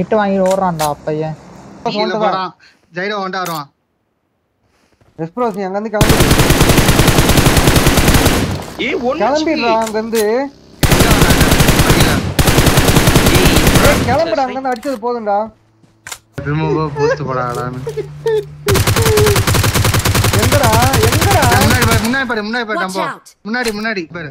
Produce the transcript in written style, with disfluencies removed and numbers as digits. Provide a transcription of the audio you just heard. கிட்ட வாங்கி ஓடுறான்டா அப்பைய கீழ போறான் ஜைரோ வந்து வருவான் எக்ஸ்ப்ளோஷன் அங்க இருந்து கிளம்பி ஏ ஒன்னு கிளம்பிடா அங்க இருந்து கிளம்புடா அங்க இருந்து அடிச்சது போதும்டா ரிமூவ் போஸ்ட் போடாடான்னு எங்கடா எங்கடா முன்னாடி பாரு முன்னாடி பாரு நம்ம முன்னாடி முன்னாடி பாரு